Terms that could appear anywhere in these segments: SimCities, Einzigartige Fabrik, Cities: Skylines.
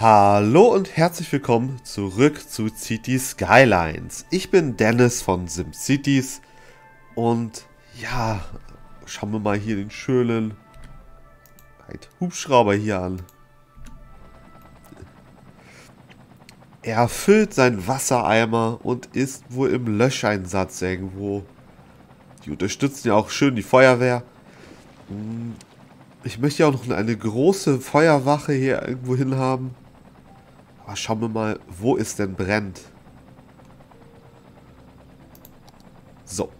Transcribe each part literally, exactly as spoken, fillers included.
Hallo und herzlich willkommen zurück zu Cities Skylines. Ich bin Dennis von SimCities und ja, schauen wir mal hier den schönen Hubschrauber hier an. Er füllt seinen Wassereimer und ist wohl im Löscheinsatz irgendwo. Die unterstützen ja auch schön die Feuerwehr. Ich möchte ja auch noch eine große Feuerwache hier irgendwo hin haben. Aber schauen wir mal, wo es denn brennt. So.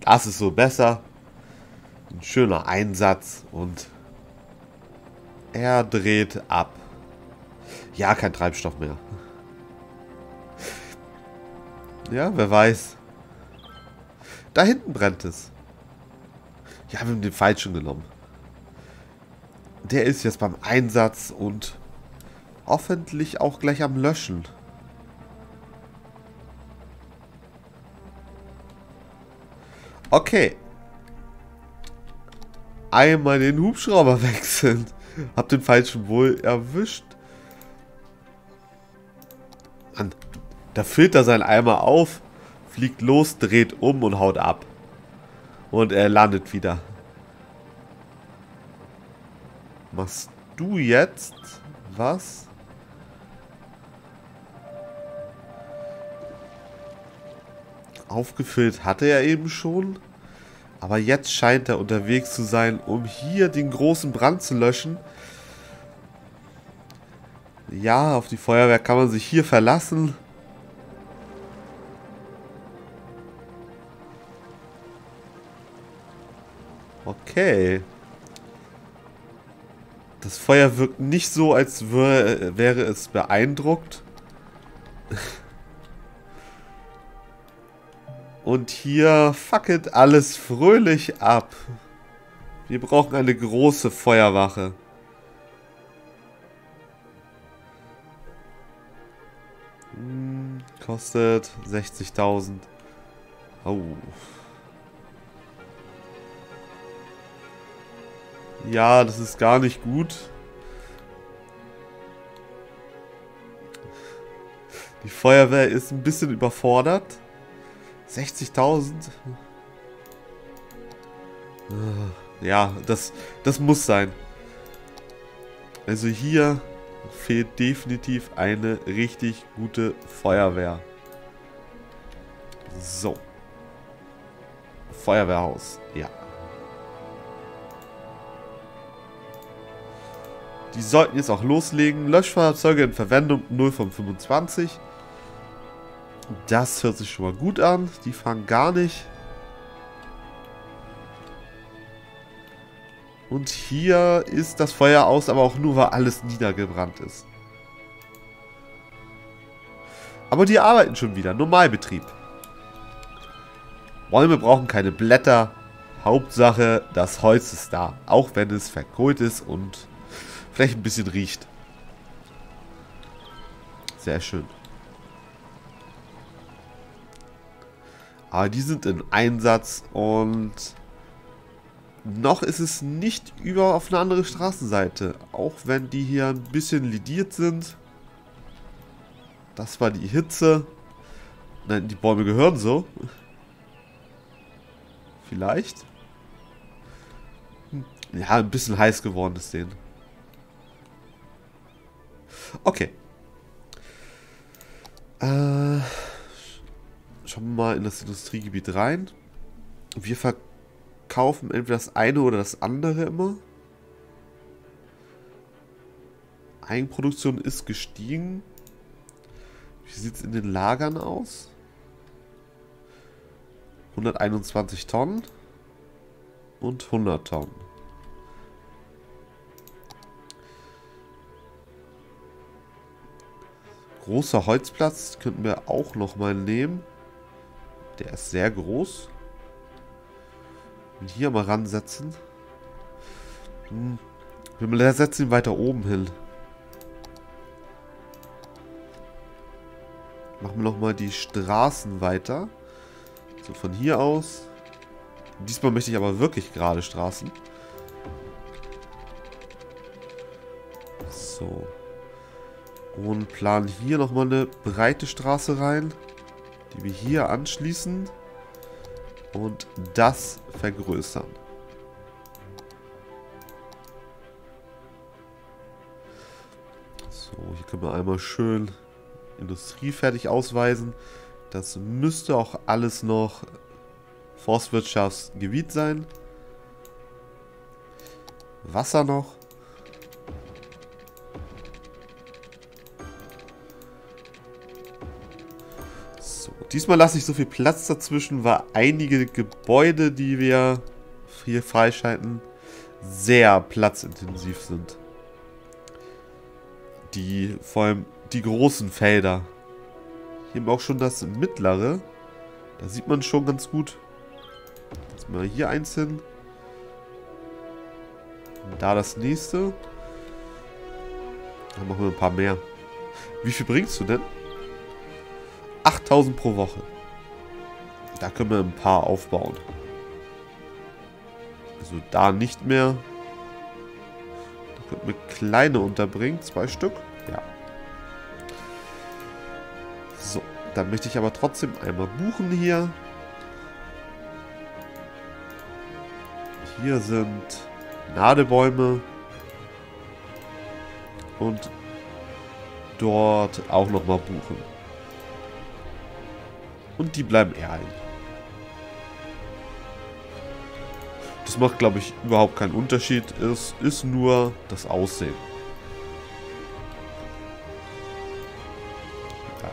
Das ist so besser. Ein schöner Einsatz und er dreht ab. Ja, kein Treibstoff mehr. Ja, wer weiß. Da hinten brennt es. Ja, wir haben den falschen genommen. Der ist jetzt beim Einsatz und hoffentlich auch gleich am Löschen. Okay. Einmal den Hubschrauber wechseln. Hab den falschen wohl erwischt. Mann, da füllt er seinen Eimer auf, fliegt los, dreht um und haut ab. Und er landet wieder. Machst du jetzt was? Aufgefüllt hatte er eben schon. Aber jetzt scheint er unterwegs zu sein, um hier den großen Brand zu löschen. Ja, auf die Feuerwehr kann man sich hier verlassen. Okay. Das Feuer wirkt nicht so, als wäre es beeindruckt. Und hier fackelt alles fröhlich ab. Wir brauchen eine große Feuerwache. Hm, kostet sechzigtausend. Oh. Ja, das ist gar nicht gut. Die Feuerwehr ist ein bisschen überfordert. sechzigtausend. Ja, das, das muss sein. Also hier fehlt definitiv eine richtig gute Feuerwehr. So. Feuerwehrhaus, ja. Die sollten jetzt auch loslegen. Löschfahrzeuge in Verwendung null von fünfundzwanzig. Das hört sich schon mal gut an. Die fangen gar nicht. Und hier ist das Feuer aus, aber auch nur, weil alles niedergebrannt ist. Aber die arbeiten schon wieder. Normalbetrieb. Bäume brauchen keine Blätter. Hauptsache, das Holz ist da. Auch wenn es verkohlt ist und vielleicht ein bisschen riecht. Sehr schön. Aber die sind im Einsatz und noch ist es nicht über auf eine andere Straßenseite. Auch wenn die hier ein bisschen lidiert sind. Das war die Hitze. Nein, die Bäume gehören so. Vielleicht. Ja, ein bisschen heiß geworden ist denen. Okay. Äh, schauen wir mal in das Industriegebiet rein. Wir verkaufen entweder das eine oder das andere immer. Eigenproduktion ist gestiegen. Wie sieht es in den Lagern aus? hunderteinundzwanzig Tonnen und hundert Tonnen. Großer Holzplatz könnten wir auch nochmal nehmen. Der ist sehr groß. Und hier mal ransetzen. Hm. Wir setzen ihn weiter oben hin. Machen wir nochmal die Straßen weiter. So von hier aus. Diesmal möchte ich aber wirklich gerade Straßen. So. Und planen hier nochmal eine breite Straße rein, die wir hier anschließen und das vergrößern. So, hier können wir einmal schön Industrie fertig ausweisen. Das müsste auch alles noch Forstwirtschaftsgebiet sein. Wasser noch. So, diesmal lasse ich so viel Platz dazwischen, weil einige Gebäude, die wir hier freischalten, sehr platzintensiv sind. Die, vor allem die großen Felder. Hier haben wir auch schon das mittlere. Da sieht man schon ganz gut. Jetzt mal hier eins hin. Und da das nächste. Dann machen wir ein paar mehr. Wie viel bringst du denn? achttausend pro Woche. Da können wir ein paar aufbauen. Also da nicht mehr. Da könnten wir kleine unterbringen. Zwei Stück. Ja. So, dann möchte ich aber trotzdem einmal buchen hier. Hier sind Nadelbäume. Und dort auch nochmal buchen. Und die bleiben eher ein. Das macht, glaube ich, überhaupt keinen Unterschied. Es ist nur das Aussehen. Ja.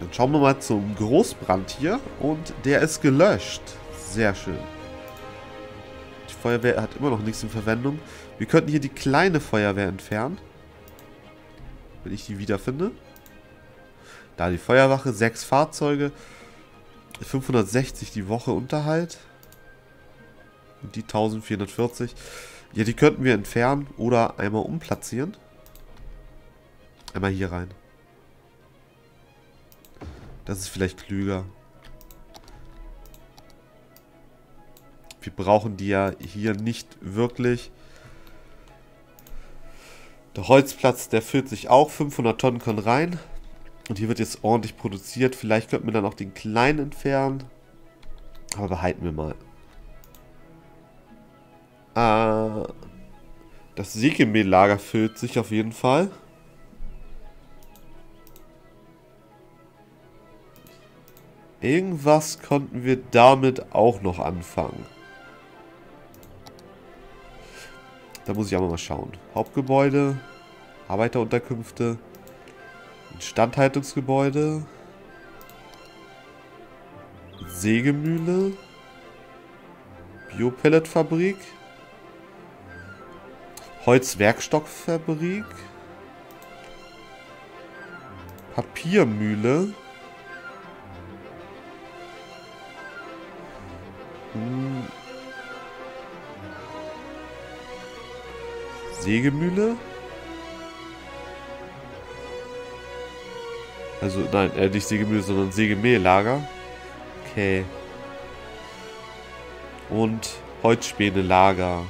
Dann schauen wir mal zum Großbrand hier. Und der ist gelöscht. Sehr schön. Die Feuerwehr hat immer noch nichts in Verwendung. Wir könnten hier die kleine Feuerwehr entfernen. Wenn ich die wiederfinde. Da die Feuerwache, sechs Fahrzeuge, fünfhundertsechzig die Woche Unterhalt und die vierzehnhundertvierzig. Ja, die könnten wir entfernen oder einmal umplatzieren. Einmal hier rein. Das ist vielleicht klüger. Wir brauchen die ja hier nicht wirklich. Der Holzplatz, der füllt sich auch. fünfhundert Tonnen können rein. Und hier wird jetzt ordentlich produziert. Vielleicht könnten wir dann auch den kleinen entfernen. Aber behalten wir mal. Äh, das Sägemehllager füllt sich auf jeden Fall. Irgendwas konnten wir damit auch noch anfangen. Da muss ich aber mal schauen. Hauptgebäude, Arbeiterunterkünfte. Instandhaltungsgebäude, Sägemühle, Biopelletfabrik, Holzwerkstoffabrik, Papiermühle, hm. Sägemühle. Also, nein, äh, nicht Sägemühle, sondern Sägemehllager. Okay. Und Holzspänelager.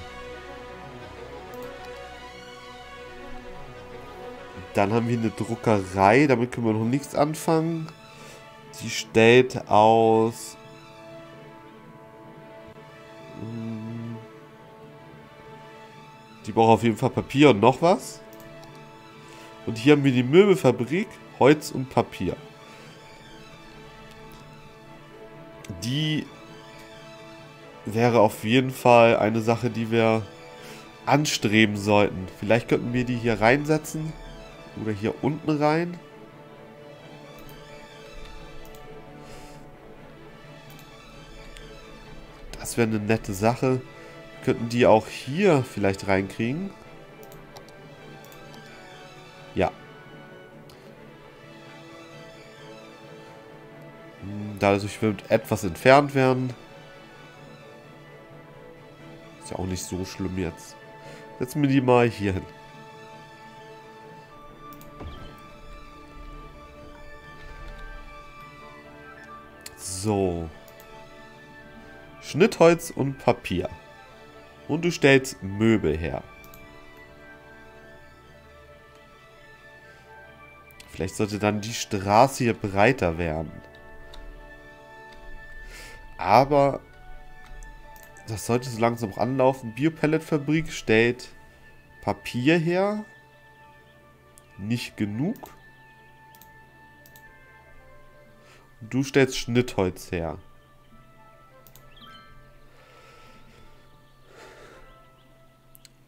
Dann haben wir eine Druckerei. Damit können wir noch nichts anfangen. Die stellt aus die braucht auf jeden Fall Papier und noch was. Und hier haben wir die Möbelfabrik. Holz und Papier. Die wäre auf jeden Fall eine Sache, die wir anstreben sollten. Vielleicht könnten wir die hier reinsetzen. Oder hier unten rein. Das wäre eine nette Sache. Wir könnten die auch hier vielleicht reinkriegen. Ja. Dadurch wird etwas entfernt werden. Ist ja auch nicht so schlimm jetzt. Setzen wir die mal hier hin. So. Schnittholz und Papier. Und du stellst Möbel her. Vielleicht sollte dann die Straße hier breiter werden. Aber das sollte so langsam auch anlaufen. Biopelletfabrik stellt Papier her. Nicht genug. Du stellst Schnittholz her.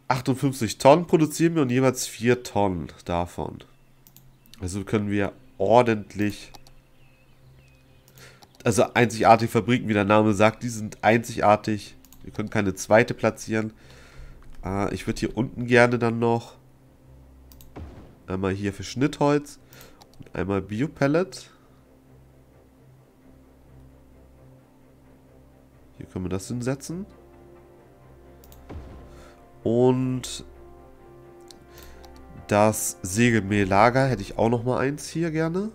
achtundfünfzig Tonnen produzieren wir und jeweils vier Tonnen davon. Also können wir ordentlich... Also einzigartige Fabriken, wie der Name sagt, die sind einzigartig. Wir können keine zweite platzieren. Äh, ich würde hier unten gerne dann noch... Einmal hier für Schnittholz. Und einmal Biopellet. Hier können wir das hinsetzen. Und das Sägemehllager hätte ich auch noch mal eins hier gerne.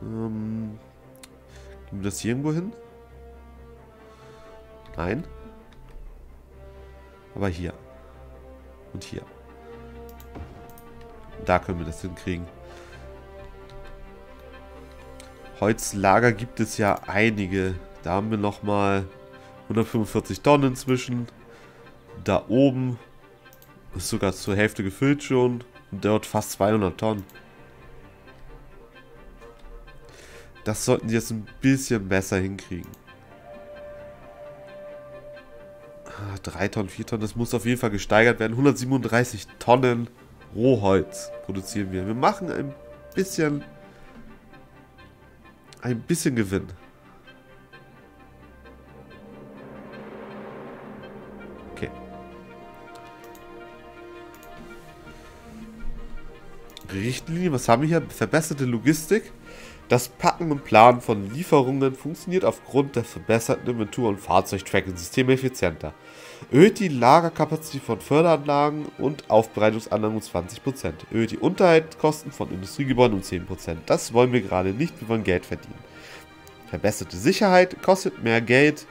Ähm, gehen wir das hier irgendwo hin? Nein. Aber hier. Und hier. Da können wir das hinkriegen. Holzlager gibt es ja einige. Da haben wir nochmal hundertfünfundvierzig Tonnen inzwischen. Da oben ist sogar zur Hälfte gefüllt schon. Und dort fast zweihundert Tonnen. Das sollten sie jetzt ein bisschen besser hinkriegen. drei Tonnen, vier Tonnen, das muss auf jeden Fall gesteigert werden. hundertsiebenunddreißig Tonnen Rohholz produzieren wir. Wir machen ein bisschen... Ein bisschen Gewinn. Okay. Richtlinie, was haben wir hier? Verbesserte Logistik. Das Packen und Planen von Lieferungen funktioniert aufgrund der verbesserten Inventur- und Fahrzeugtracking-Systeme effizienter. Erhöht die Lagerkapazität von Förderanlagen und Aufbereitungsanlagen um zwanzig Prozent. Erhöht die Unterhaltskosten von Industriegebäuden um zehn Prozent. Das wollen wir gerade nicht, wir wollen Geld verdienen. Verbesserte Sicherheit kostet mehr Geld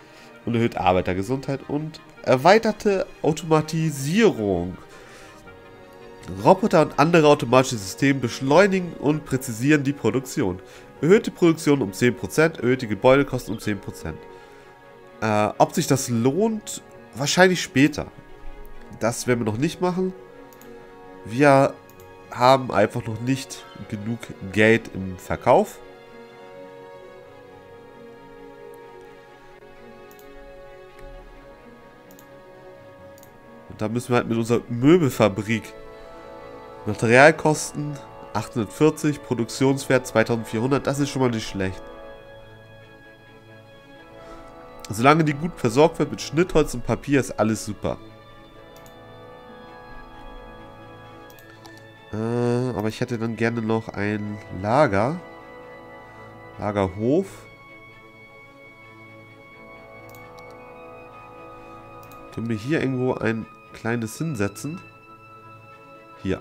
und erhöht Arbeitergesundheit. Und erweiterte Automatisierung. Roboter und andere automatische Systeme beschleunigen und präzisieren die Produktion. Erhöht die Produktion um zehn Prozent, erhöht die Gebäudekosten um zehn Prozent. Äh, ob sich das lohnt? Wahrscheinlich später. Das werden wir noch nicht machen. Wir haben einfach noch nicht genug Geld im Verkauf. Und da müssen wir halt mit unserer Möbelfabrik Materialkosten achthundertvierzig, Produktionswert zweitausendvierhundert, das ist schon mal nicht schlecht. Solange die gut versorgt wird mit Schnittholz und Papier, ist alles super. Äh, aber ich hätte dann gerne noch ein Lager. Lagerhof. Können wir hier irgendwo ein kleines hinsetzen? Hier.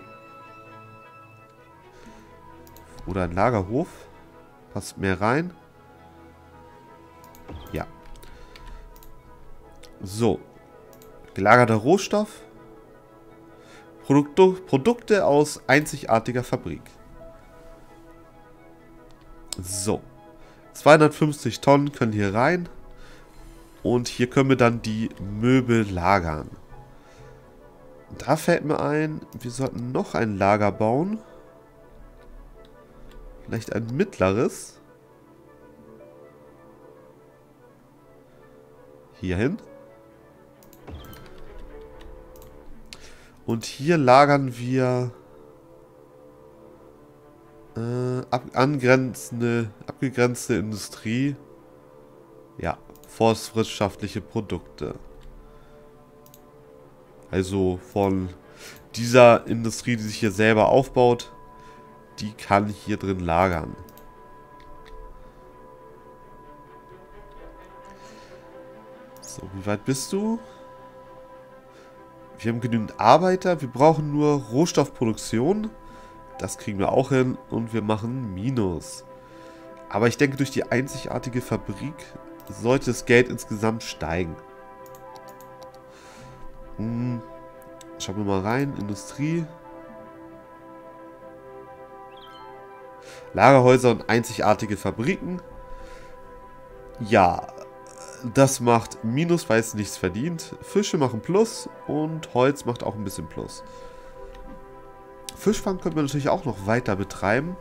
Oder ein Lagerhof. Passt mehr rein. Ja. So. Gelagerter Rohstoff. Produkte, Produkte aus einzigartiger Fabrik. So. zweihundertfünfzig Tonnen können hier rein. Und hier können wir dann die Möbel lagern. Da fällt mir ein, wir sollten noch ein Lager bauen. Vielleicht ein mittleres. Hier hin. Und hier lagern wir äh, ab, angrenzende, abgegrenzte Industrie. Ja, forstwirtschaftliche Produkte. Also von dieser Industrie, die sich hier selber aufbaut, die kann hier drin lagern. So, wie weit bist du? Wir haben genügend Arbeiter, wir brauchen nur Rohstoffproduktion. Das kriegen wir auch hin und wir machen Minus. Aber ich denke, durch die einzigartige Fabrik sollte das Geld insgesamt steigen. Hm. Schauen wir mal rein. Industrie. Lagerhäuser und einzigartige Fabriken. Ja, das macht Minus, weil es nichts verdient. Fische machen Plus und Holz macht auch ein bisschen Plus. Fischfang können wir natürlich auch noch weiter betreiben.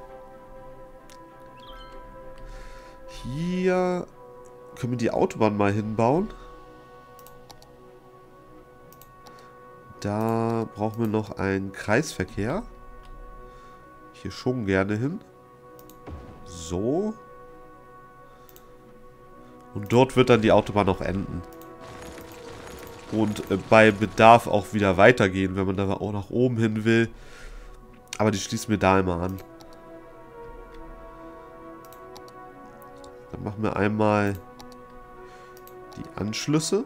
Hier können wir die Autobahn mal hinbauen. Da brauchen wir noch einen Kreisverkehr. Hier schon gerne hin. So. Und dort wird dann die Autobahn auch enden. Und bei Bedarf auch wieder weitergehen, wenn man da auch nach oben hin will. Aber die schließen wir da immer an. Dann machen wir einmal die Anschlüsse.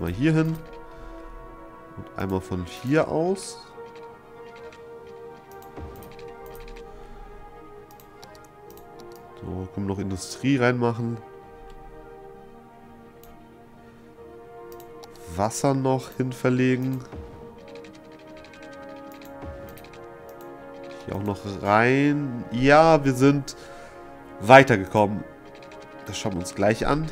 Mal hier hin. Und einmal von hier aus. So, können wir noch Industrie reinmachen. Wasser noch hin verlegen. Hier auch noch rein. Ja, wir sind weitergekommen. Das schauen wir uns gleich an.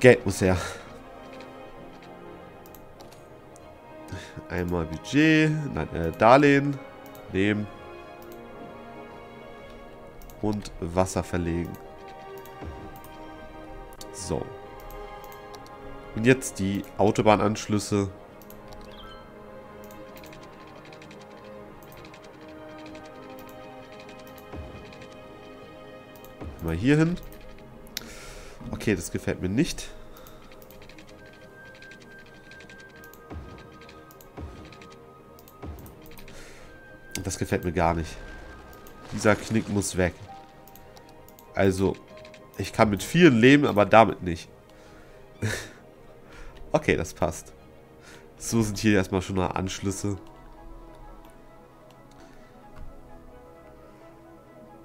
Geld muss her. Einmal Budget, nein, äh, Darlehen nehmen und Wasser verlegen. So. Und jetzt die Autobahnanschlüsse. Mal hier hin. Okay, das gefällt mir nicht. Das gefällt mir gar nicht. Dieser Knick muss weg. Also, ich kann mit vielen leben, aber damit nicht. Okay, das passt. So sind hier erstmal schon mal Anschlüsse.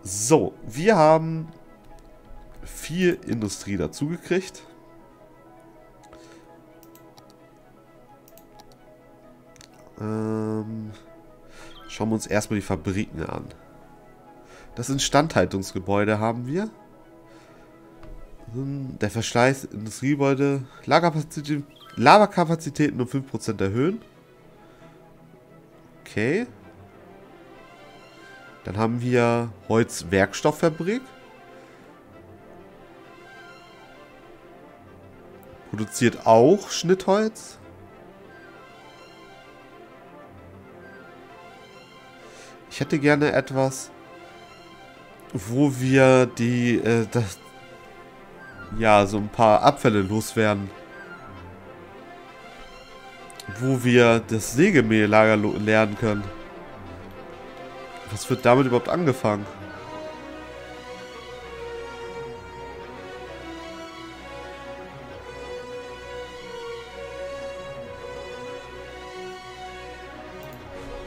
So, wir haben viel Industrie dazu gekriegt. Ähm, schauen wir uns erstmal die Fabriken an. Das Instandhaltungsgebäude haben wir. Der Verschleiß Industriegebäude. Lagerkapazitäten, Lagerkapazitäten um fünf Prozent erhöhen. Okay. Dann haben wir Holzwerkstofffabrik. Produziert auch Schnittholz. Ich hätte gerne etwas, wo wir die, äh, das, ja, so ein paar Abfälle loswerden. Wo wir das Sägemehllager lernen können. Was wird damit überhaupt angefangen?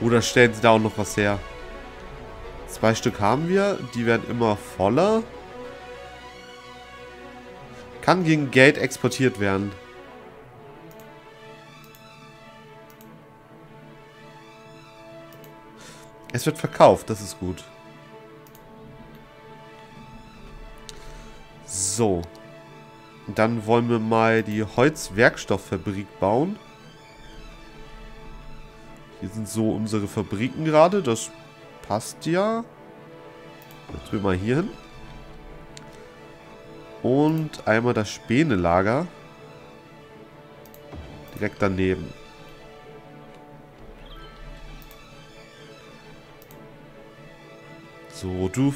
Oder stellen sie da auch noch was her? Zwei Stück haben wir. Die werden immer voller. Kann gegen Geld exportiert werden. Es wird verkauft. Das ist gut. So. Und dann wollen wir mal die Holzwerkstofffabrik bauen. Hier sind so unsere Fabriken gerade. Das passt ja. Jetzt wir mal hier hin. Und einmal das Spänelager. Direkt daneben. So, du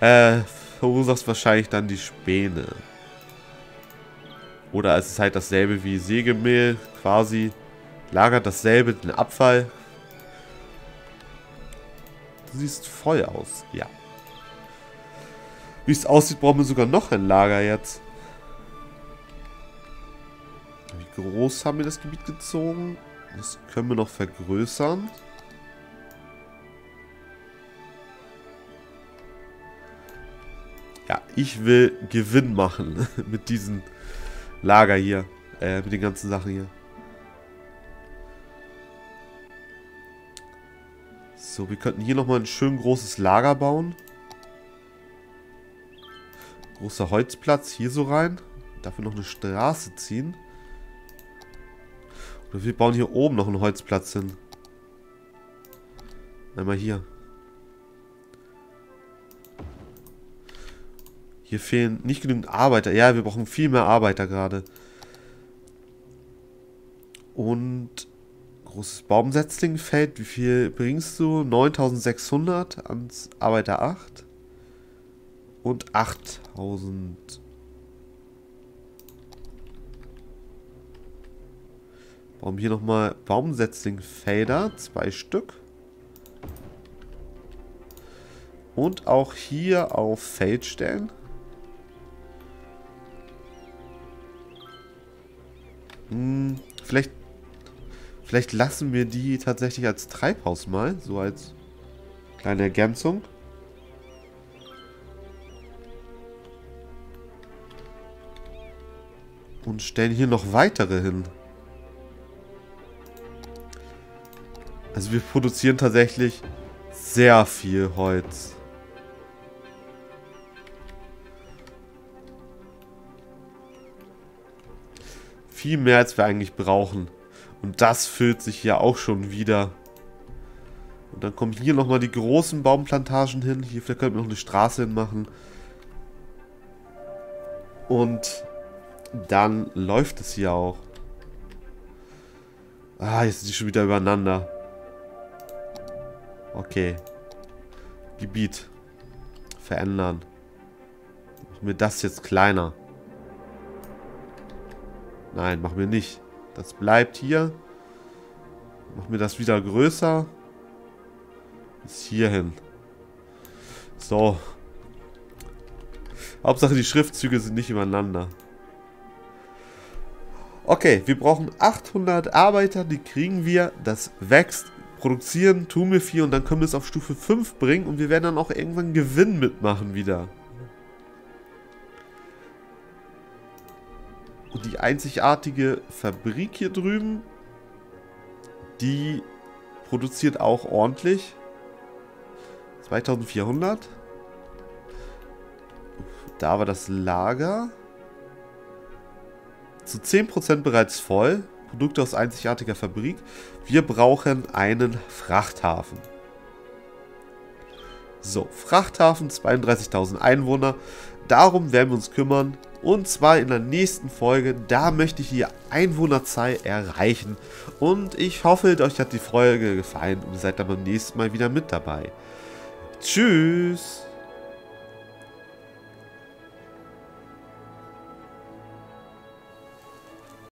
äh, verursachst wahrscheinlich dann die Späne. Oder es ist halt dasselbe wie Sägemehl quasi. Lagert dasselbe, den Abfall. Du siehst voll aus, ja. Wie es aussieht, brauchen wir sogar noch ein Lager jetzt. Wie groß haben wir das Gebiet gezogen? Das können wir noch vergrößern. Ja, ich will Gewinn machen mit diesem Lager hier. Äh, mit den ganzen Sachen hier. So, wir könnten hier nochmal ein schön großes Lager bauen. Großer Holzplatz hier so rein. Dafür noch eine Straße ziehen. Und wir bauen hier oben noch einen Holzplatz hin. Einmal hier. Hier fehlen nicht genügend Arbeiter. Ja, wir brauchen viel mehr Arbeiter gerade. Und großes Baumsetzlingfeld. Wie viel bringst du? neuntausendsechshundert ans Arbeiter acht. Und achttausend. Bauen hier nochmal Baumsetzlingfelder. Zwei Stück. Und auch hier auf Feld stellen. Hm, vielleicht, vielleicht lassen wir die tatsächlich als Treibhaus mal. So als kleine Ergänzung. Und stellen hier noch weitere hin. Also wir produzieren tatsächlich sehr viel Holz. Viel mehr, als wir eigentlich brauchen. Und das füllt sich hier auch schon wieder. Und dann kommen hier nochmal die großen Baumplantagen hin. Hier vielleicht könnten wir noch eine Straße hin machen. Und dann läuft es hier auch. Ah, jetzt sind die schon wieder übereinander. Okay. Gebiet. Verändern. Machen wir das jetzt kleiner. Nein, machen wir nicht. Das bleibt hier. Machen wir das wieder größer. Bis hierhin. So. Hauptsache die Schriftzüge sind nicht übereinander. Okay, wir brauchen achthundert Arbeiter, die kriegen wir, das wächst, produzieren, tun wir viel und dann können wir es auf Stufe fünf bringen und wir werden dann auch irgendwann Gewinn mitmachen wieder. Und die einzigartige Fabrik hier drüben, die produziert auch ordentlich. zweitausendvierhundert. Da war das Lager. Zu zehn Prozent bereits voll. Produkte aus einzigartiger Fabrik. Wir brauchen einen Frachthafen. So, Frachthafen, zweiunddreißigtausend Einwohner. Darum werden wir uns kümmern. Und zwar in der nächsten Folge. Da möchte ich die Einwohnerzahl erreichen. Und ich hoffe, euch hat die Folge gefallen und ihr seid dann beim nächsten Mal wieder mit dabei. Tschüss!